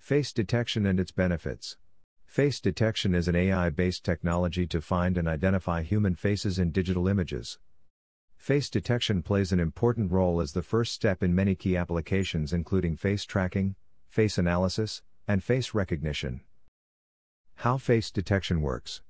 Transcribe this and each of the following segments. Face detection and its benefits. Face detection is an AI-based technology to find and identify human faces in digital images. Face detection plays an important role as the first step in many key applications, including face tracking, face analysis, and face recognition. How face detection works.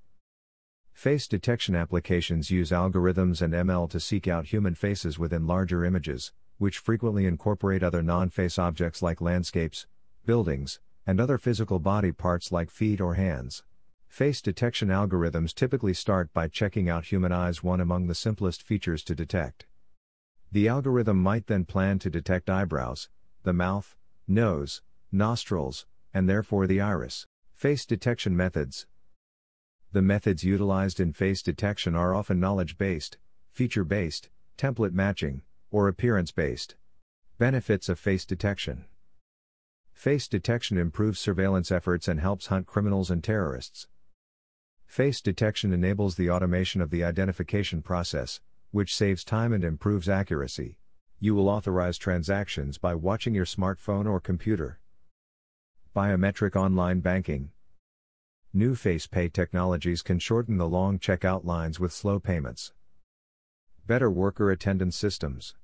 Face detection applications use algorithms and ML to seek out human faces within larger images, which frequently incorporate other non-face objects like landscapes, buildings, and other physical body parts like feet or hands. Face detection algorithms typically start by checking out human eyes, one among the simplest features to detect. The algorithm might then plan to detect eyebrows, the mouth, nose, nostrils, and therefore the iris. Face detection methods. The methods utilized in face detection are often knowledge-based, feature-based, template matching, or appearance-based. Benefits of face detection. Face detection improves surveillance efforts and helps hunt criminals and terrorists. Face detection enables the automation of the identification process, which saves time and improves accuracy. You will authorize transactions by watching your smartphone or computer. Biometric online banking. New face pay technologies can shorten the long checkout lines with slow payments. Better worker attendance systems.